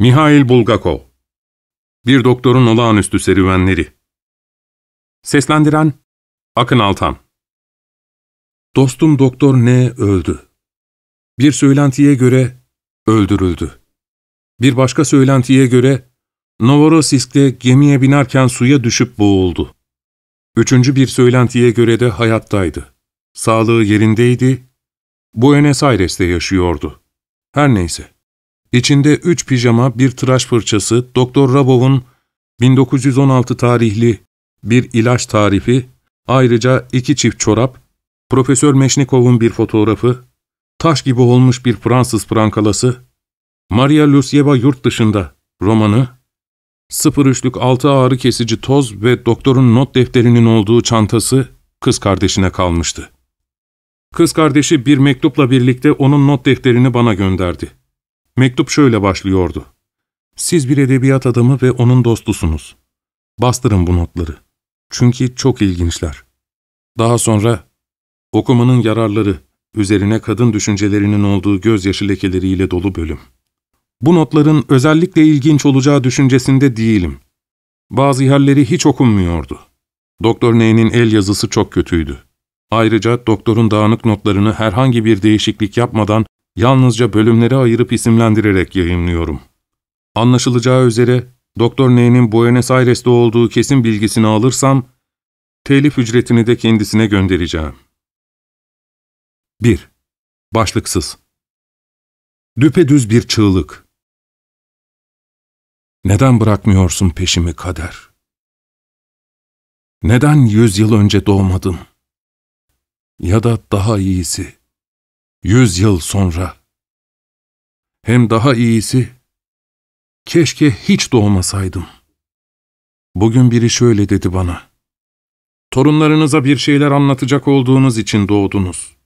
Mihail Bulgakov, Bir Doktorun Olağanüstü Serüvenleri. Seslendiren Akın Altan. Dostum Doktor Ney öldü. Bir söylentiye göre öldürüldü. Bir başka söylentiye göre Novorossiysk'te gemiye binerken suya düşüp boğuldu. Üçüncü bir söylentiye göre de hayattaydı. Sağlığı yerindeydi. Buenos Aires'te yaşıyordu. Her neyse. İçinde 3 pijama, bir tıraş fırçası, Doktor Rabov'un 1916 tarihli bir ilaç tarifi, ayrıca 2 çift çorap, Profesör Meşnikov'un bir fotoğrafı, taş gibi olmuş bir Fransız prankalası, Maria Lusyeva Yurt Dışında romanı, 0,3'lük 6 ağrı kesici toz ve doktorun not defterinin olduğu çantası kız kardeşine kalmıştı. Kız kardeşi bir mektupla birlikte onun not defterini bana gönderdi. Mektup şöyle başlıyordu. Siz bir edebiyat adamı ve onun dostusunuz. Bastırın bu notları. Çünkü çok ilginçler. Daha sonra okumanın yararları üzerine kadın düşüncelerinin olduğu gözyaşı lekeleriyle dolu bölüm. Bu notların özellikle ilginç olacağı düşüncesinde değilim. Bazı yerleri hiç okunmuyordu. Doktor Ney'nin el yazısı çok kötüydü. Ayrıca doktorun dağınık notlarını herhangi bir değişiklik yapmadan yalnızca bölümlere ayırıp isimlendirerek yayınlıyorum. Anlaşılacağı üzere Doktor Ney'nin Buenos Aires'te olduğu kesin bilgisini alırsam telif ücretini de kendisine göndereceğim. 1. Başlıksız. Düpedüz bir çığlık. Neden bırakmıyorsun peşimi kader? Neden 100 yıl önce doğmadım? Ya da daha iyisi, 100 yıl sonra. Hem daha iyisi, keşke hiç doğmasaydım. Bugün biri şöyle dedi bana. Torunlarınıza bir şeyler anlatacak olduğunuz için doğdunuz.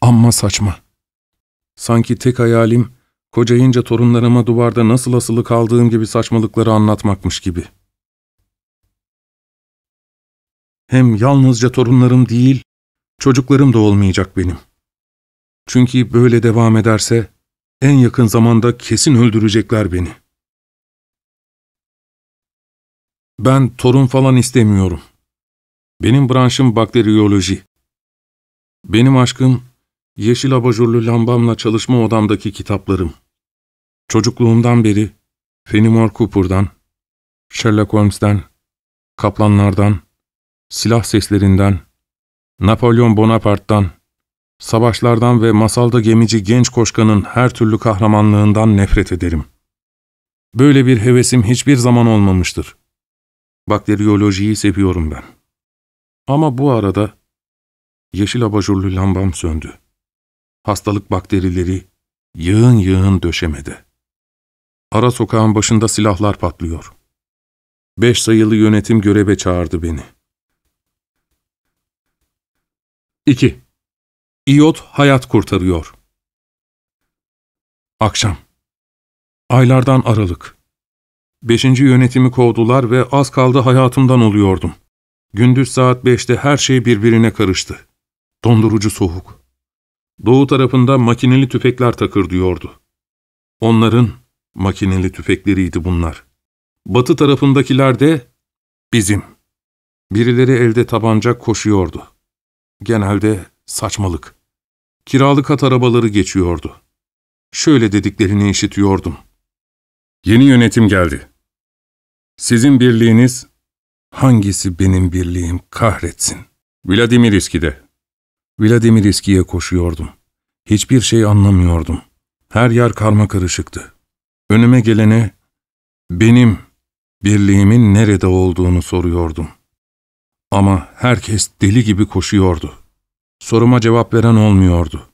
Amma saçma. Sanki tek hayalim, kocayınca torunlarıma duvarda nasıl asılı kaldığım gibi saçmalıkları anlatmakmış gibi. Hem yalnızca torunlarım değil, çocuklarım da olmayacak benim. Çünkü böyle devam ederse en yakın zamanda kesin öldürecekler beni. Ben torun falan istemiyorum. Benim branşım bakteriyoloji. Benim aşkım yeşil abajurlu lambamla çalışma odamdaki kitaplarım. Çocukluğumdan beri Fenimore Cooper'dan, Sherlock Holmes'ten, kaplanlardan, silah seslerinden, Napolyon Bonaparte'dan, savaşlardan ve masalda gemici genç koşkanın her türlü kahramanlığından nefret ederim. Böyle bir hevesim hiçbir zaman olmamıştır. Bakteriyolojiyi seviyorum ben. Ama bu arada yeşil abajurlu lambam söndü. Hastalık bakterileri yığın yığın döşemede. Ara sokağın başında silahlar patlıyor. 5 sayılı yönetim göreve çağırdı beni. 2. İyot hayat kurtarıyor. Akşam. Aylardan Aralık. 5. yönetimi kovdular ve az kaldı hayatımdan oluyordum. Gündüz saat 5'te her şey birbirine karıştı. Dondurucu soğuk. Doğu tarafında makineli tüfekler takırdıyordu. Onların makineli tüfekleriydi bunlar. Batı tarafındakiler de bizim. Birileri elde tabanca koşuyordu. Genelde saçmalık. Kiralık at arabaları geçiyordu. Şöyle dediklerini işitiyordum. Yeni yönetim geldi. Sizin birliğiniz, hangisi benim birliğim kahretsin, Vladimir İski'de. Vladimir İski'ye koşuyordum. Hiçbir şey anlamıyordum. Her yer karmakarışıktı. Önüme gelene benim birliğimin nerede olduğunu soruyordum. Ama herkes deli gibi koşuyordu. Soruma cevap veren olmuyordu.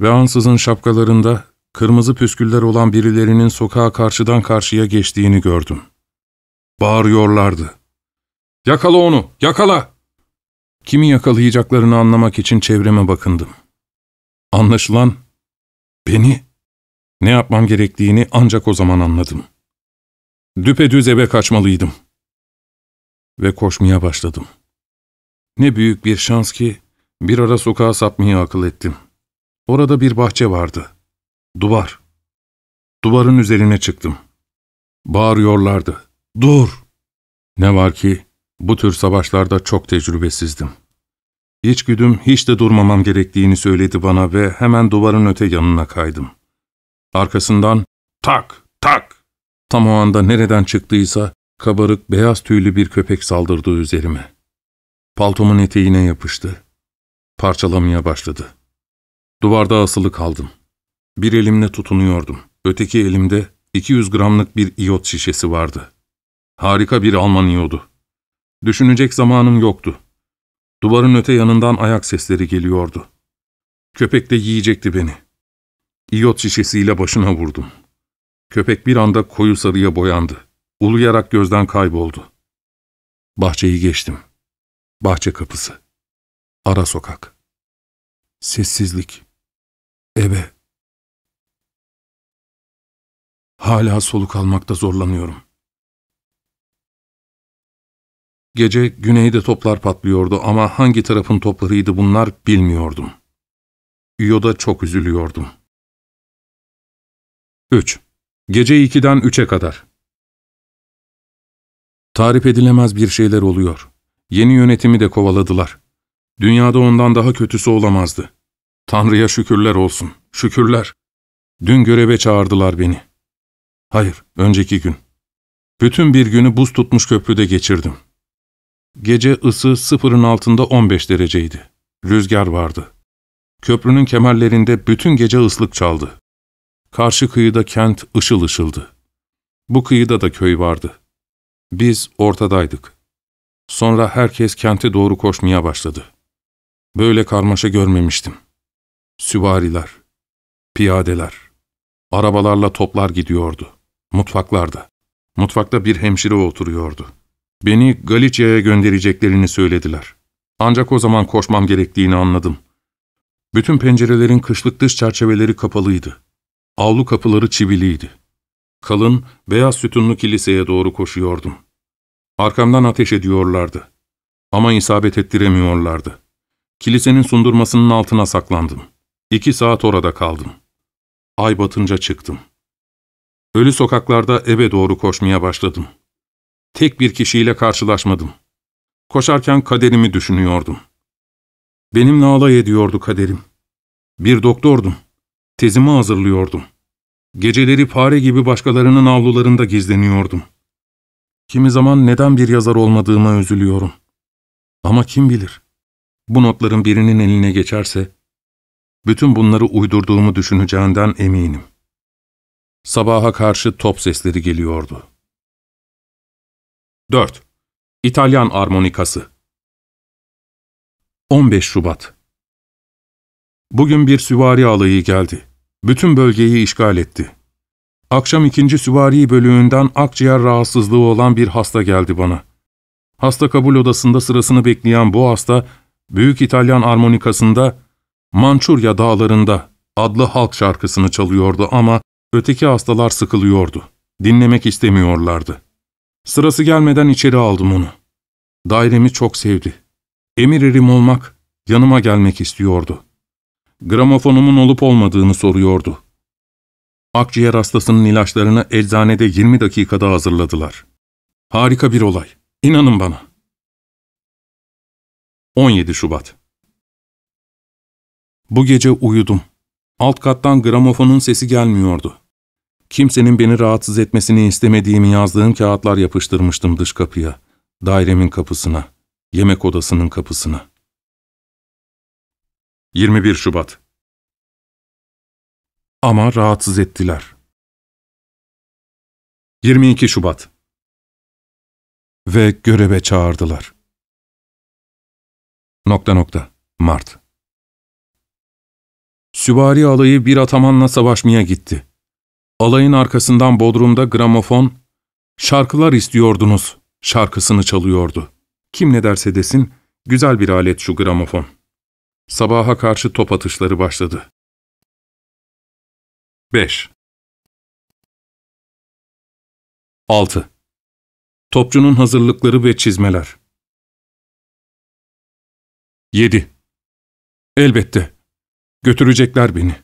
Ve ansızın şapkalarında kırmızı püsküller olan birilerinin sokağa karşıdan karşıya geçtiğini gördüm. Bağırıyorlardı. ''Yakala onu, yakala!'' Kimi yakalayacaklarını anlamak için çevreme bakındım. Anlaşılan, beni, ne yapmam gerektiğini ancak o zaman anladım. Düpedüz eve kaçmalıydım. Ve koşmaya başladım. Ne büyük bir şans ki, bir ara sokağa sapmayı akıl ettim. Orada bir bahçe vardı. Duvar. Duvarın üzerine çıktım. Bağırıyorlardı. Dur! Ne var ki bu tür savaşlarda çok tecrübesizdim. İçgüdüm hiç de durmamam gerektiğini söyledi bana ve hemen duvarın öte yanına kaydım. Arkasından tak tak! Tam o anda nereden çıktıysa kabarık beyaz tüylü bir köpek saldırdı üzerime. Paltomun eteğine yapıştı. Parçalamaya başladı. Duvarda asılı kaldım. Bir elimle tutunuyordum. Öteki elimde 200 gramlık bir iyot şişesi vardı. Harika bir Alman iyodu. Düşünecek zamanım yoktu. Duvarın öte yanından ayak sesleri geliyordu. Köpek de yiyecekti beni. İyot şişesiyle başına vurdum. Köpek bir anda koyu sarıya boyandı. Uluyarak gözden kayboldu. Bahçeyi geçtim. Bahçe kapısı. Ara sokak. Sessizlik. Eve. Hala soluk almakta zorlanıyorum. Gece güneyde toplar patlıyordu ama hangi tarafın toplarıydı bunlar bilmiyordum. İyoda çok üzülüyordum. 3. Gece 2'den 3'e kadar. Tarif edilemez bir şeyler oluyor. Yeni yönetimi de kovaladılar. Dünyada ondan daha kötüsü olamazdı. Tanrı'ya şükürler olsun, şükürler. Dün göreve çağırdılar beni. Hayır, önceki gün. Bütün bir günü buz tutmuş köprüde geçirdim. Gece ısı sıfırın altında 15 dereceydi. Rüzgar vardı. Köprünün kemerlerinde bütün gece ıslık çaldı. Karşı kıyıda kent ışıl ışıldı. Bu kıyıda da köy vardı. Biz ortadaydık. Sonra herkes kente doğru koşmaya başladı. Böyle karmaşa görmemiştim. Süvariler, piyadeler, arabalarla toplar gidiyordu. Mutfaklarda. Mutfakta bir hemşire oturuyordu. Beni Galicia'ya göndereceklerini söylediler. Ancak o zaman koşmam gerektiğini anladım. Bütün pencerelerin kışlık dış çerçeveleri kapalıydı. Avlu kapıları çiviliydi. Kalın, beyaz sütunlu kiliseye doğru koşuyordum. Arkamdan ateş ediyorlardı. Ama isabet ettiremiyorlardı. Kilisenin sundurmasının altına saklandım. 2 saat orada kaldım. Ay batınca çıktım. Ölü sokaklarda eve doğru koşmaya başladım. Tek bir kişiyle karşılaşmadım. Koşarken kaderimi düşünüyordum. Benimle alay ediyordu kaderim. Bir doktordum. Tezimi hazırlıyordum. Geceleri fare gibi başkalarının avlularında gizleniyordum. Kimi zaman neden bir yazar olmadığıma üzülüyorum. Ama kim bilir, bu notların birinin eline geçerse, bütün bunları uydurduğumu düşüneceğinden eminim. Sabaha karşı top sesleri geliyordu. 4. İtalyan Armonikası. 15 Şubat. Bugün bir süvari alayı geldi. Bütün bölgeyi işgal etti. Akşam 2. süvari bölüğünden akciğer rahatsızlığı olan bir hasta geldi bana. Hasta kabul odasında sırasını bekleyen bu hasta, Büyük İtalyan Armonikası'nda Mançurya Dağları'nda adlı halk şarkısını çalıyordu ama öteki hastalar sıkılıyordu. Dinlemek istemiyorlardı. Sırası gelmeden içeri aldım onu. Dairemi çok sevdi. Emir erim olmak, yanıma gelmek istiyordu. Gramofonumun olup olmadığını soruyordu. Akciğer hastasının ilaçlarını eczanede 20 dakikada hazırladılar. Harika bir olay. İnanın bana. 17 Şubat. Bu gece uyudum. Alt kattan gramofonun sesi gelmiyordu. Kimsenin beni rahatsız etmesini istemediğimi yazdığım kağıtlar yapıştırmıştım dış kapıya, dairemin kapısına, yemek odasının kapısına. 21 Şubat. Ama rahatsız ettiler. 22 Şubat. Ve göreve çağırdılar. Mart. Süvari alayı bir atamanla savaşmaya gitti. Alayın arkasından bodrumda gramofon, "Şarkılar istiyordunuz" şarkısını çalıyordu. Kim ne derse desin, güzel bir alet şu gramofon. Sabaha karşı top atışları başladı. 5. 6. Topçunun hazırlıkları ve çizmeler. 7. Elbette. Götürecekler beni.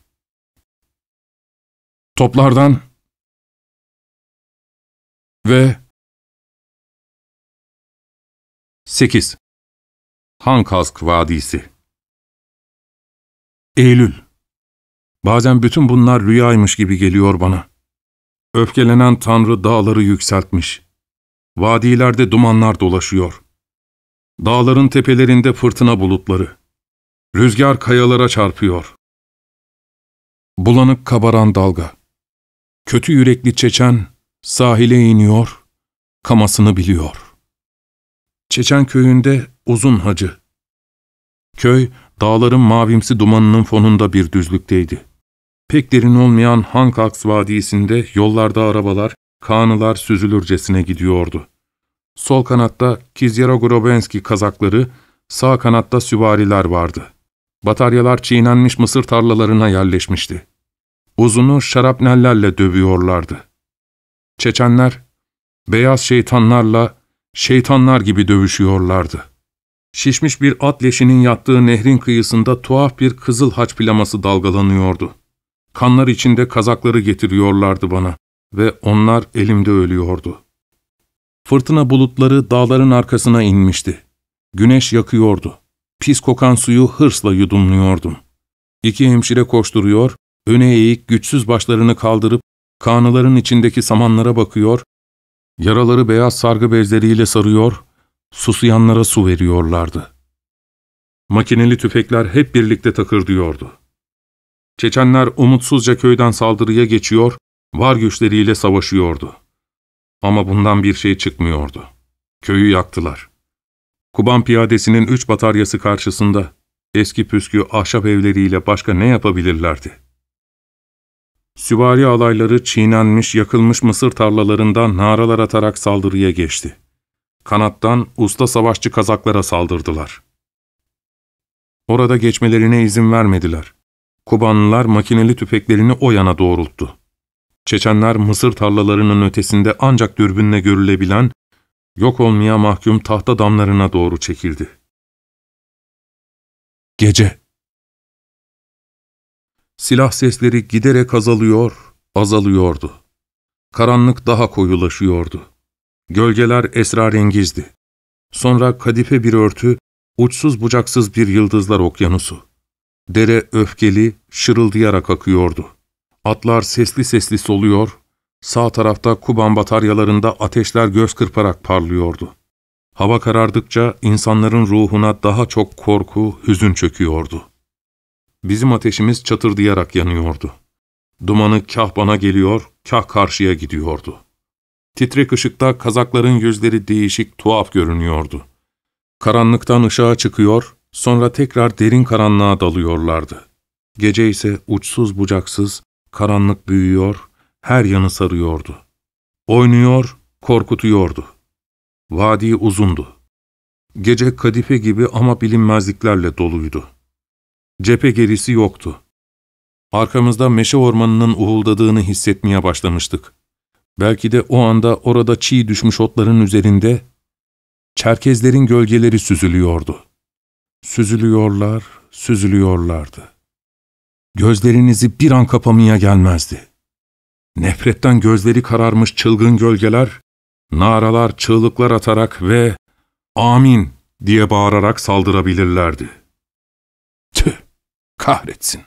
Toplardan Ve 8. Hankalsk Vadisi. Eylül. Bazen bütün bunlar rüyaymış gibi geliyor bana. Öfkelenen Tanrı dağları yükseltmiş. Vadilerde dumanlar dolaşıyor. Dağların tepelerinde fırtına bulutları. Rüzgar kayalara çarpıyor. Bulanık kabaran dalga. Kötü yürekli Çeçen sahile iniyor, kamasını biliyor. Çeçen köyünde uzun hacı. Köy, dağların mavimsi dumanının fonunda bir düzlükteydi. Pek derin olmayan Hankaks Vadisi'nde yollarda arabalar, kağnılar süzülürcesine gidiyordu. Sol kanatta Kizyarogrobenski kazakları, sağ kanatta süvariler vardı. Bataryalar çiğnenmiş mısır tarlalarına yerleşmişti. Uzunu şarapnellerle dövüyorlardı. Çeçenler, beyaz şeytanlarla şeytanlar gibi dövüşüyorlardı. Şişmiş bir at leşinin yattığı nehrin kıyısında tuhaf bir kızıl haç plaması dalgalanıyordu. Kanlar içinde kazakları getiriyorlardı bana ve onlar elimde ölüyordu. Fırtına bulutları dağların arkasına inmişti. Güneş yakıyordu. Pis kokan suyu hırsla yudumluyordum. İki hemşire koşturuyor, öne eğik güçsüz başlarını kaldırıp kanıların içindeki samanlara bakıyor, yaraları beyaz sargı bezleriyle sarıyor, susayanlara su veriyorlardı. Makineli tüfekler hep birlikte takırdıyordu. Çeçenler umutsuzca köyden saldırıya geçiyor, var güçleriyle savaşıyordu. Ama bundan bir şey çıkmıyordu. Köyü yaktılar. Kuban piyadesinin 3 bataryası karşısında eski püskü ahşap evleriyle başka ne yapabilirlerdi? Süvari alayları çiğnenmiş, yakılmış mısır tarlalarından naralar atarak saldırıya geçti. Kanattan usta savaşçı kazaklara saldırdılar. Orada geçmelerine izin vermediler. Kubanlılar makineli tüfeklerini o yana doğrulttu. Çeçenler mısır tarlalarının ötesinde ancak dürbünle görülebilen, yok olmaya mahkum tahta damlarına doğru çekildi. Gece. Silah sesleri giderek azalıyor, azalıyordu. Karanlık daha koyulaşıyordu. Gölgeler esrarengizdi. Sonra kadife bir örtü, uçsuz bucaksız bir yıldızlar okyanusu. Dere öfkeli, şırıldayarak akıyordu. Atlar sesli sesli soluyor, sağ tarafta Kuban bataryalarında ateşler göz kırparak parlıyordu. Hava karardıkça insanların ruhuna daha çok korku, hüzün çöküyordu. Bizim ateşimiz çatırdayarak yanıyordu. Dumanı kah bana geliyor, kah karşıya gidiyordu. Titrek ışıkta kazakların yüzleri değişik, tuhaf görünüyordu. Karanlıktan ışığa çıkıyor, sonra tekrar derin karanlığa dalıyorlardı. Gece ise uçsuz bucaksız, karanlık büyüyor, her yanı sarıyordu. Oynuyor, korkutuyordu. Vadi uzundu. Gece kadife gibi ama bilinmezliklerle doluydu. Cephe gerisi yoktu. Arkamızda meşe ormanının uğuldadığını hissetmeye başlamıştık. Belki de o anda orada çiğ düşmüş otların üzerinde Çerkezlerin gölgeleri süzülüyordu. Süzülüyorlar, süzülüyorlardı. Gözlerinizi bir an kapamaya gelmezdi. Nefretten gözleri kararmış çılgın gölgeler, naralar, çığlıklar atarak ve "Amin!" diye bağırarak saldırabilirlerdi. Tüh! Kahretsin!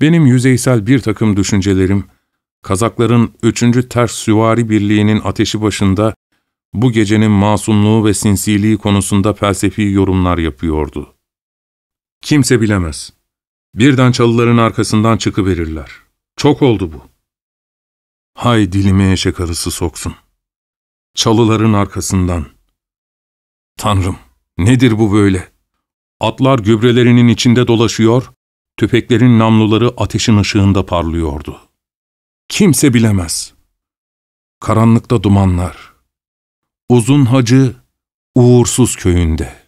Benim yüzeysel bir takım düşüncelerim, kazakların 3. Ters Süvari Birliği'nin ateşi başında bu gecenin masumluğu ve sinsiliği konusunda felsefi yorumlar yapıyordu. Kimse bilemez. Birden çalıların arkasından çıkıverirler. Çok oldu bu. Hay dilime eşek arısı soksun. Çalıların arkasından. Tanrım, nedir bu böyle? Atlar gübrelerinin içinde dolaşıyor, tüfeklerin namluları ateşin ışığında parlıyordu. Kimse bilemez. Karanlıkta dumanlar. Uzun Hacı, uğursuz köyünde.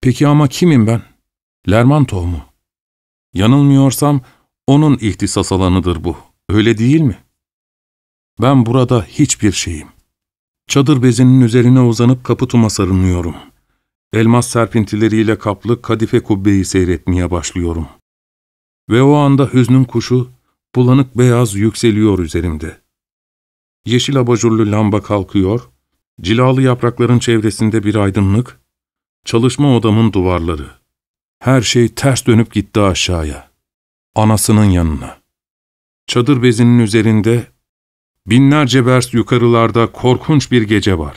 Peki ama kimim ben? Lermontov mu? Yanılmıyorsam onun ihtisas alanıdır bu. Öyle değil mi? Ben burada hiçbir şeyim. Çadır bezinin üzerine uzanıp kaputuma sarınıyorum. Elmas serpintileriyle kaplı kadife kubbeyi seyretmeye başlıyorum. Ve o anda hüznün kuşu, bulanık beyaz yükseliyor üzerimde. Yeşil abajurlu lamba kalkıyor, cilalı yaprakların çevresinde bir aydınlık, çalışma odamın duvarları. Her şey ters dönüp gitti aşağıya, anasının yanına. Çadır bezinin üzerinde, binlerce vers yukarılarda korkunç bir gece var.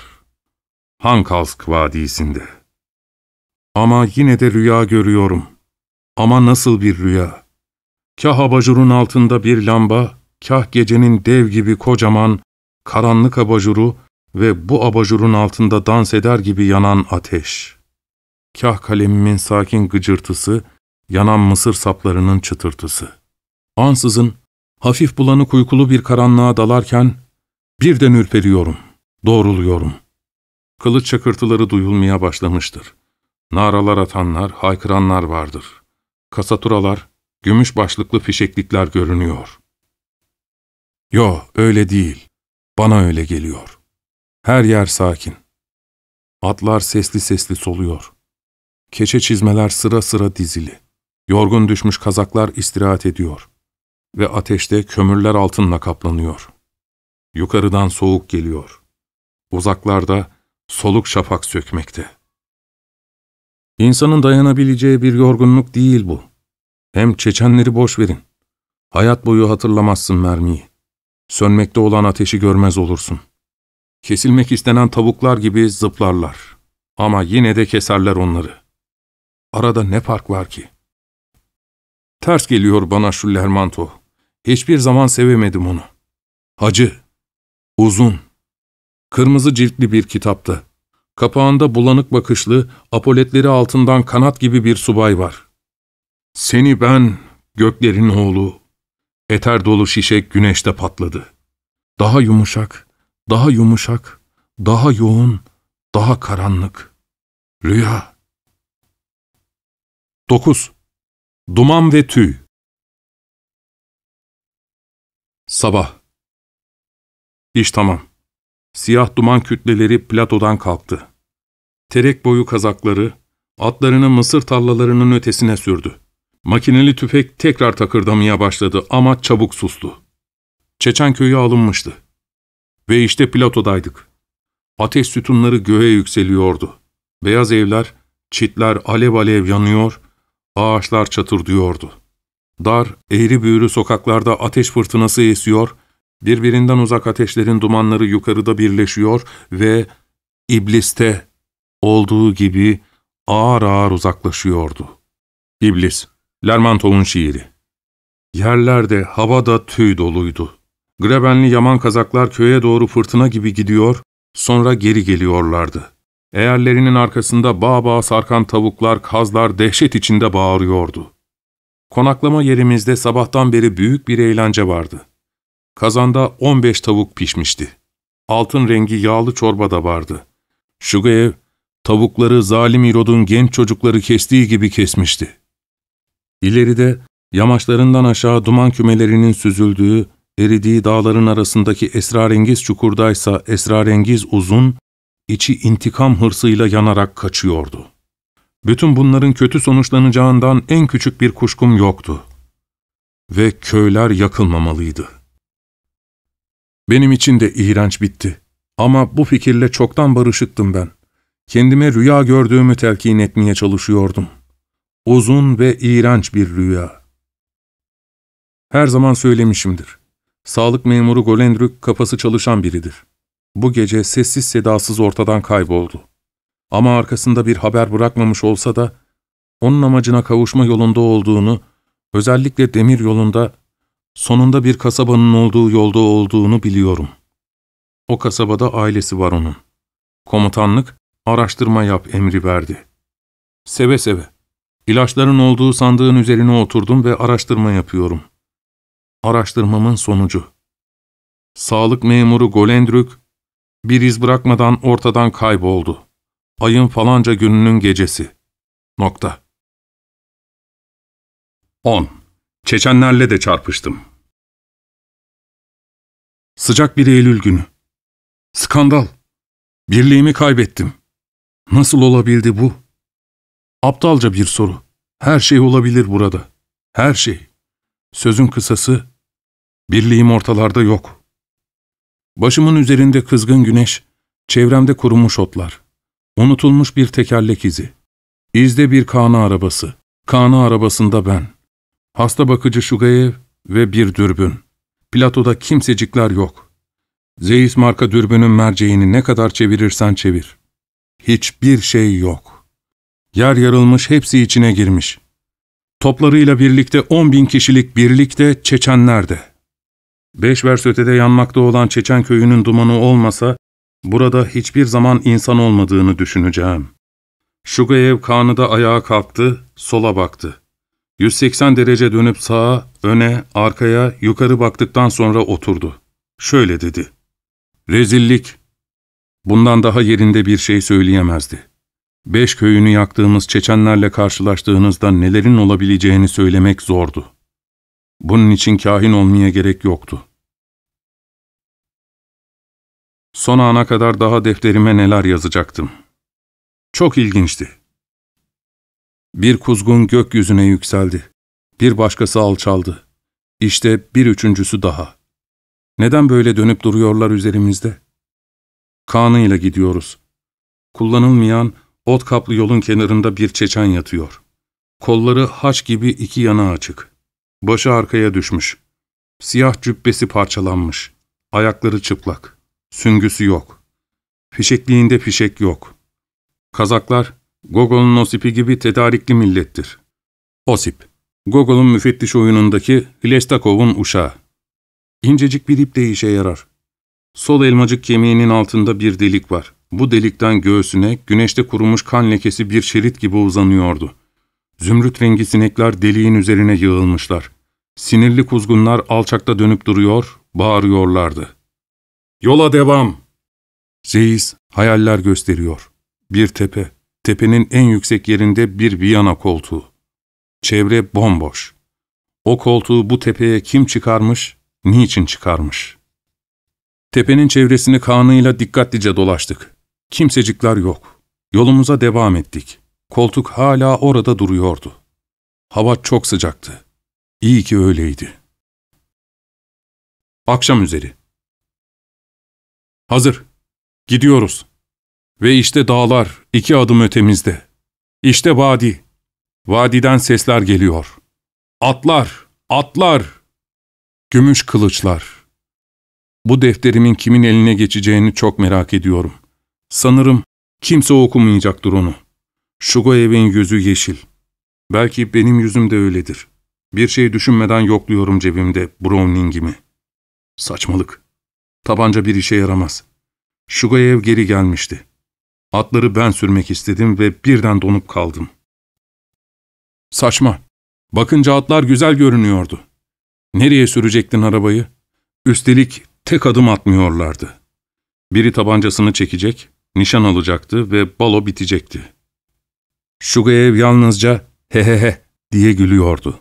Hankalsk Vadisi'nde. Ama yine de rüya görüyorum. Ama nasıl bir rüya? Kah abajurun altında bir lamba, kah gecenin dev gibi kocaman, karanlık abajuru ve bu abajurun altında dans eder gibi yanan ateş. Kah kalemimin sakin gıcırtısı, yanan mısır saplarının çıtırtısı. Ansızın, hafif bulanık uykulu bir karanlığa dalarken, birden ürperiyorum, doğruluyorum. Kılıç çakırtıları duyulmaya başlamıştır. Naralar atanlar, haykıranlar vardır. Kasaturalar, gümüş başlıklı fişeklikler görünüyor. Yo, öyle değil. Bana öyle geliyor. Her yer sakin. Atlar sesli sesli soluyor. Keçe çizmeler sıra sıra dizili. Yorgun düşmüş kazaklar istirahat ediyor. Ve ateşte kömürler altınla kaplanıyor. Yukarıdan soğuk geliyor. Uzaklarda soluk şafak sökmekte. İnsanın dayanabileceği bir yorgunluk değil bu. Hem Çeçenleri boş verin. Hayat boyu hatırlamazsın mermiyi. Sönmekte olan ateşi görmez olursun. Kesilmek istenen tavuklar gibi zıplarlar. Ama yine de keserler onları. Arada ne fark var ki? Ters geliyor bana şu Lermontov. Hiçbir zaman sevemedim onu. Hacı. Uzun. Kırmızı ciltli bir kitaptı. Kapağında bulanık bakışlı, apoletleri altından kanat gibi bir subay var. Seni ben, göklerin oğlu. Eter dolu şişek güneşte patladı. Daha yumuşak, daha yumuşak, daha yoğun, daha karanlık. Rüya. 9. Duman ve tüy. Sabah. İş tamam. Siyah duman kütleleri platodan kalktı. Terek boyu kazakları, atlarını mısır tarlalarının ötesine sürdü. Makineli tüfek tekrar takırdamaya başladı ama çabuk sustu. Çeçen köyü alınmıştı. Ve işte platodaydık. Ateş sütunları göğe yükseliyordu. Beyaz evler, çitler alev alev yanıyor, ağaçlar çatırdıyordu. Dar, eğri büğrü sokaklarda ateş fırtınası esiyor, birbirinden uzak ateşlerin dumanları yukarıda birleşiyor ve ibliste olduğu gibi ağır ağır uzaklaşıyordu. İblis, Lermontov'un şiiri. Yerlerde, havada tüy doluydu. Grebenli yaman kazaklar köye doğru fırtına gibi gidiyor, sonra geri geliyorlardı. Eğerlerinin arkasında bağ bağ sarkan tavuklar, kazlar dehşet içinde bağırıyordu. Konaklama yerimizde sabahtan beri büyük bir eğlence vardı. Kazanda 15 tavuk pişmişti. Altın rengi yağlı çorba da vardı. Shugo, tavukları zalim İrod'un genç çocukları kestiği gibi kesmişti. İleride yamaçlarından aşağı duman kümelerinin süzüldüğü, eridiği dağların arasındaki esrarengiz çukurdaysa esrarengiz uzun, içi intikam hırsıyla yanarak kaçıyordu. Bütün bunların kötü sonuçlanacağından en küçük bir kuşkum yoktu. Ve köyler yakılmamalıydı. Benim için de iğrenç bitti. Ama bu fikirle çoktan barışıktım ben. Kendime rüya gördüğümü telkin etmeye çalışıyordum. Uzun ve iğrenç bir rüya. Her zaman söylemişimdir. Sağlık memuru Golendrük kafası çalışan biridir. Bu gece sessiz sedasız ortadan kayboldu. Ama arkasında bir haber bırakmamış olsa da, onun amacına kavuşma yolunda olduğunu, özellikle demir yolunda, sonunda bir kasabanın olduğu yolda olduğunu biliyorum. O kasabada ailesi var onun. Komutanlık, araştırma yap emri verdi. Seve seve. İlaçların olduğu sandığın üzerine oturdum ve araştırma yapıyorum. Araştırmamın sonucu. Sağlık memuru Golendrük, bir iz bırakmadan ortadan kayboldu. Ayın falanca gününün gecesi. Nokta. 10. Çeçenlerle de çarpıştım. Sıcak bir Eylül günü. Skandal. Birliğimi kaybettim. Nasıl olabildi bu? Aptalca bir soru. Her şey olabilir burada. Her şey. Sözün kısası, birliğim ortalarda yok. Başımın üzerinde kızgın güneş, çevremde kurumuş otlar, unutulmuş bir tekerlek izi, izde bir kana arabası, kana arabasında ben, hasta bakıcı Shugo'ya ve bir dürbün. Platoda kimsecikler yok. Zeis marka dürbünün merceğini ne kadar çevirirsen çevir. Hiçbir şey yok. Yer yarılmış, hepsi içine girmiş. Toplarıyla birlikte 10.000 kişilik birlikte Çeçenler'de. 5 vers ötede yanmakta olan Çeçen köyünün dumanı olmasa, burada hiçbir zaman insan olmadığını düşüneceğim. Shugo'yev kanı da ayağa kalktı, sola baktı. 180 derece dönüp sağa, öne, arkaya, yukarı baktıktan sonra oturdu. Şöyle dedi. Rezillik. Bundan daha yerinde bir şey söyleyemezdi. 5 köyünü yaktığımız Çeçenlerle karşılaştığınızda nelerin olabileceğini söylemek zordu. Bunun için kahin olmaya gerek yoktu. Son ana kadar daha defterime neler yazacaktım. Çok ilginçti. Bir kuzgun gökyüzüne yükseldi. Bir başkası alçaldı. İşte bir üçüncüsü daha. Neden böyle dönüp duruyorlar üzerimizde? Kanıyla gidiyoruz. Kullanılmayan, ot kaplı yolun kenarında bir Çeçen yatıyor. Kolları haç gibi iki yana açık. Başı arkaya düşmüş. Siyah cübbesi parçalanmış. Ayakları çıplak. Süngüsü yok. Fişekliğinde fişek yok. Kazaklar, Gogol'un Osip'i gibi tedarikli millettir. Osip, Gogol'un müfettiş oyunundaki Hlestakov'un uşağı. İncecik bir ip de işe yarar. Sol elmacık kemiğinin altında bir delik var. Bu delikten göğsüne, güneşte kurumuş kan lekesi bir şerit gibi uzanıyordu. Zümrüt rengi sinekler deliğin üzerine yığılmışlar. Sinirli kuzgunlar alçakta dönüp duruyor, bağırıyorlardı. Yola devam! Zeis, hayaller gösteriyor. Bir tepe. Tepenin en yüksek yerinde bir Viyana koltuğu. Çevre bomboş. O koltuğu bu tepeye kim çıkarmış, niçin çıkarmış? Tepenin çevresini kanıyla dikkatlice dolaştık. Kimsecikler yok. Yolumuza devam ettik. Koltuk hala orada duruyordu. Hava çok sıcaktı. İyi ki öyleydi. Akşam üzeri. Hazır. Gidiyoruz. Ve işte dağlar, 2 adım ötemizde. İşte vadi. Vadiden sesler geliyor. Atlar, atlar. Gümüş kılıçlar. Bu defterimin kimin eline geçeceğini çok merak ediyorum. Sanırım kimse okumayacaktır onu. Shugoyev'in yüzü yeşil. Belki benim yüzüm de öyledir. Bir şey düşünmeden yokluyorum cebimde Browning'imi. Saçmalık. Tabanca bir işe yaramaz. Shugoyev geri gelmişti. Atları ben sürmek istedim ve birden donup kaldım. Saçma. Bakınca atlar güzel görünüyordu. Nereye sürecektin arabayı? Üstelik tek adım atmıyorlardı. Biri tabancasını çekecek, nişan alacaktı ve balo bitecekti. Shugoyev yalnızca hehehe diye gülüyordu.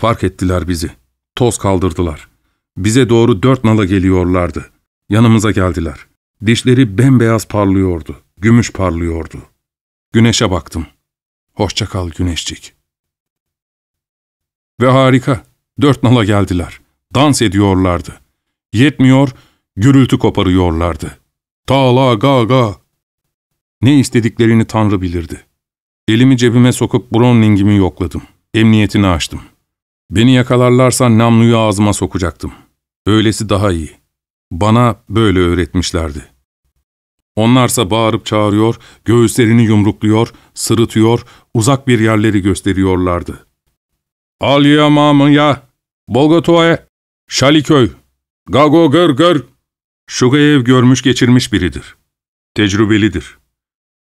Fark ettiler bizi. Toz kaldırdılar. Bize doğru 4 nala geliyorlardı. Yanımıza geldiler. Dişleri bembeyaz parlıyordu, gümüş parlıyordu. Güneşe baktım. Hoşça kal güneşcik. Ve harika, 4 nala geldiler. Dans ediyorlardı. Yetmiyor, gürültü koparıyorlardı. Tala ga ga. Ne istediklerini Tanrı bilirdi. Elimi cebime sokup Browning'imi yokladım. Emniyetini açtım. Beni yakalarlarsa namluyu ağzıma sokacaktım. Öylesi daha iyi. Bana böyle öğretmişlerdi. Onlarsa bağırıp çağırıyor, göğüslerini yumrukluyor, sırıtıyor, uzak bir yerleri gösteriyorlardı. Alya mamıya, Bolgotoye, Şaliköy, Gago gör gör. Shugoyev görmüş geçirmiş biridir. Tecrübelidir.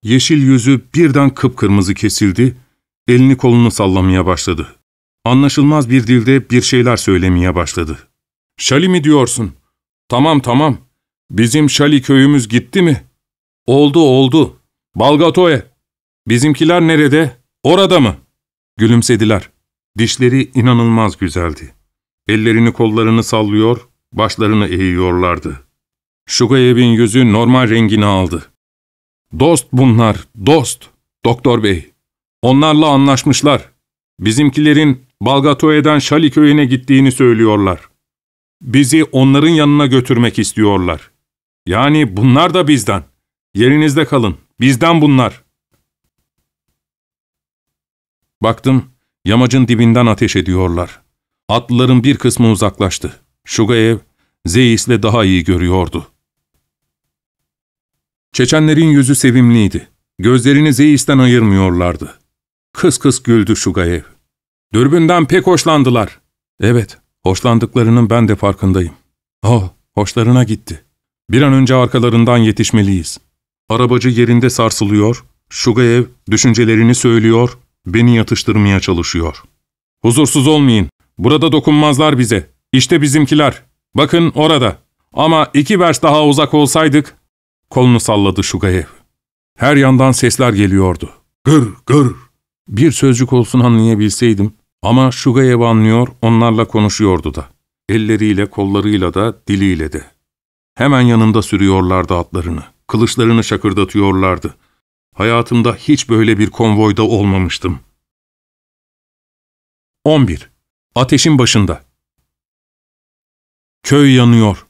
Yeşil yüzü birden kıpkırmızı kesildi, elini kolunu sallamaya başladı. Anlaşılmaz bir dilde bir şeyler söylemeye başladı. Şali mi diyorsun? Tamam. Bizim Şali köyümüz gitti mi? Oldu. Balgatoye. Bizimkiler nerede? Orada mı? Gülümsediler. Dişleri inanılmaz güzeldi. Ellerini kollarını sallıyor, başlarını eğiyorlardı. Shugoyev'in yüzü normal rengini aldı. Dost bunlar, dost. Doktor bey. Onlarla anlaşmışlar. Bizimkilerin Balgatoye'den Şali köyüne gittiğini söylüyorlar. Bizi onların yanına götürmek istiyorlar. Yani bunlar da bizden. Yerinizde kalın. Bizden bunlar. Baktım, yamacın dibinden ateş ediyorlar. Atlıların bir kısmı uzaklaştı. Shugayev, Zeis'le daha iyi görüyordu. Çeçenlerin yüzü sevimliydi. Gözlerini Zeis'ten ayırmıyorlardı. Kıs kıs güldü Shugayev. Dürbünden pek hoşlandılar. Evet, hoşlandıklarının ben de farkındayım. Oh, hoşlarına gitti. Bir an önce arkalarından yetişmeliyiz. Arabacı yerinde sarsılıyor, Shugayev düşüncelerini söylüyor, beni yatıştırmaya çalışıyor. Huzursuz olmayın, burada dokunmazlar bize. İşte bizimkiler, bakın orada. Ama 2 vers daha uzak olsaydık, kolunu salladı Shugayev. Her yandan sesler geliyordu. Gır, gır. Bir sözcük olsun anlayabilseydim ama Shugayev anlıyor, onlarla konuşuyordu da. Elleriyle, kollarıyla da, diliyle de. Hemen yanında sürüyorlardı atlarını, kılıçlarını şakırdatıyorlardı. Hayatımda hiç böyle bir konvoyda olmamıştım. 11. Ateşin başında. Köy yanıyor.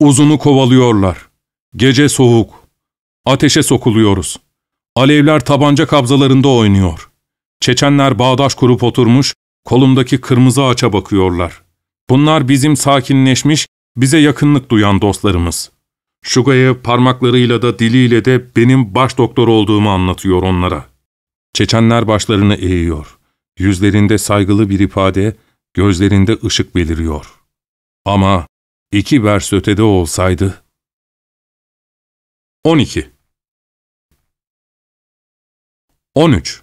Uzunu kovalıyorlar. Gece soğuk. Ateşe sokuluyoruz. Alevler tabanca kabzalarında oynuyor. Çeçenler bağdaş kurup oturmuş, kolumdaki kırmızı ağaça bakıyorlar. Bunlar bizim sakinleşmiş, bize yakınlık duyan dostlarımız. Shugayev parmaklarıyla da diliyle de benim baş doktor olduğumu anlatıyor onlara. Çeçenler başlarını eğiyor. Yüzlerinde saygılı bir ifade, gözlerinde ışık beliriyor. Ama 2 vers ötede olsaydı... 12. 13.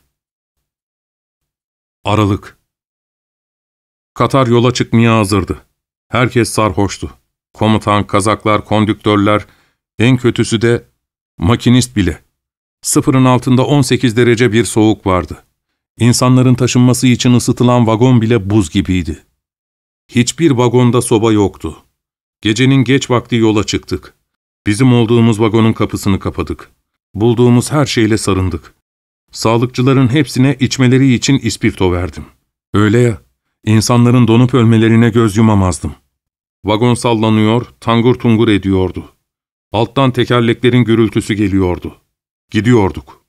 Aralık. Katar yola çıkmaya hazırdı. Herkes sarhoştu. Komutan, kazaklar, kondüktörler, en kötüsü de makinist bile. Sıfırın altında 18 derece bir soğuk vardı. İnsanların taşınması için ısıtılan vagon bile buz gibiydi. Hiçbir vagonda soba yoktu. Gecenin geç vakti yola çıktık. Bizim olduğumuz vagonun kapısını kapadık. Bulduğumuz her şeyle sarındık. Sağlıkçıların hepsine içmeleri için ispirto verdim. Öyle ya, insanların donup ölmelerine göz yumamazdım. Vagon sallanıyor, tangır tungur ediyordu. Alttan tekerleklerin gürültüsü geliyordu. Gidiyorduk.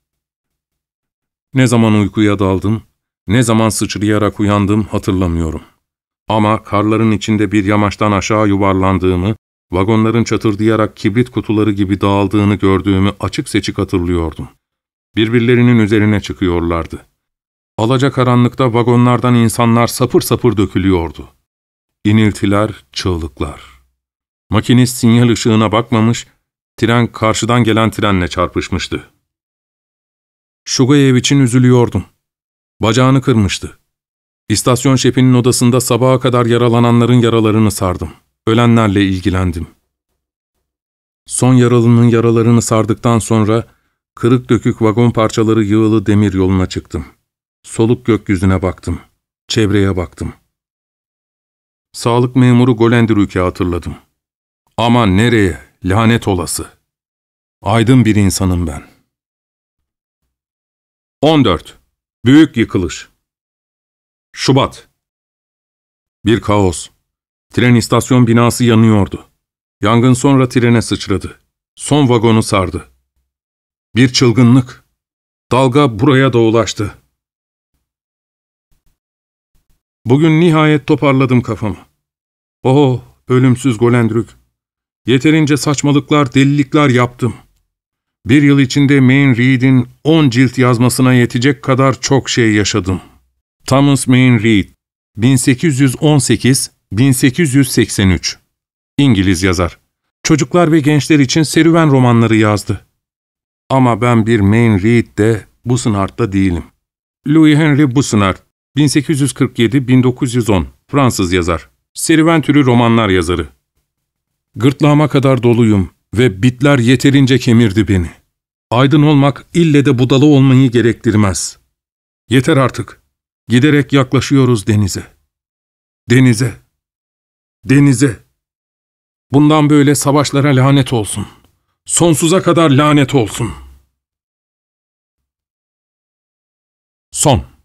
Ne zaman uykuya daldım, ne zaman sıçrayarak uyandım hatırlamıyorum. Ama karların içinde bir yamaçtan aşağı yuvarlandığımı, vagonların çatırdayarak kibrit kutuları gibi dağıldığını gördüğümü açık seçik hatırlıyordum. Birbirlerinin üzerine çıkıyorlardı. Alacakaranlıkta vagonlardan insanlar sapır sapır dökülüyordu. İniltiler, çığlıklar. Makinist sinyal ışığına bakmamış, tren karşıdan gelen trenle çarpışmıştı. Shugayev için üzülüyordum. Bacağını kırmıştı. İstasyon şefinin odasında sabaha kadar yaralananların yaralarını sardım. Ölenlerle ilgilendim. Son yaralının yaralarını sardıktan sonra kırık dökük vagon parçaları yığılı demir yoluna çıktım. Soluk gökyüzüne baktım. Çevreye baktım. Sağlık memuru Golendirük'ü hatırladım. Ama nereye, lanet olası. Aydın bir insanım ben. 14. Büyük yıkılış. Şubat. Bir kaos. Tren istasyon binası yanıyordu. Yangın sonra trene sıçradı. Son vagonu sardı. Bir çılgınlık. Dalga buraya da ulaştı. Bugün nihayet toparladım kafamı. Oh, ölümsüz Golendrük. Yeterince saçmalıklar, delilikler yaptım. Bir yıl içinde Maine Reed'in 10 cilt yazmasına yetecek kadar çok şey yaşadım. Thomas Maine Reed, 1818-1883. İngiliz yazar. Çocuklar ve gençler için serüven romanları yazdı. Ama ben bir Maine Reed de Busnard'da değilim. Louis Henry Busnard, 1847-1910, Fransız yazar. Serüven türü romanlar yazarı. Gırtlağıma kadar doluyum ve bitler yeterince kemirdi beni. Aydın olmak ille de budala olmayı gerektirmez. Yeter artık. Giderek yaklaşıyoruz denize. Denize. Denize. Bundan böyle savaşlara lanet olsun. Sonsuza kadar lanet olsun. Son.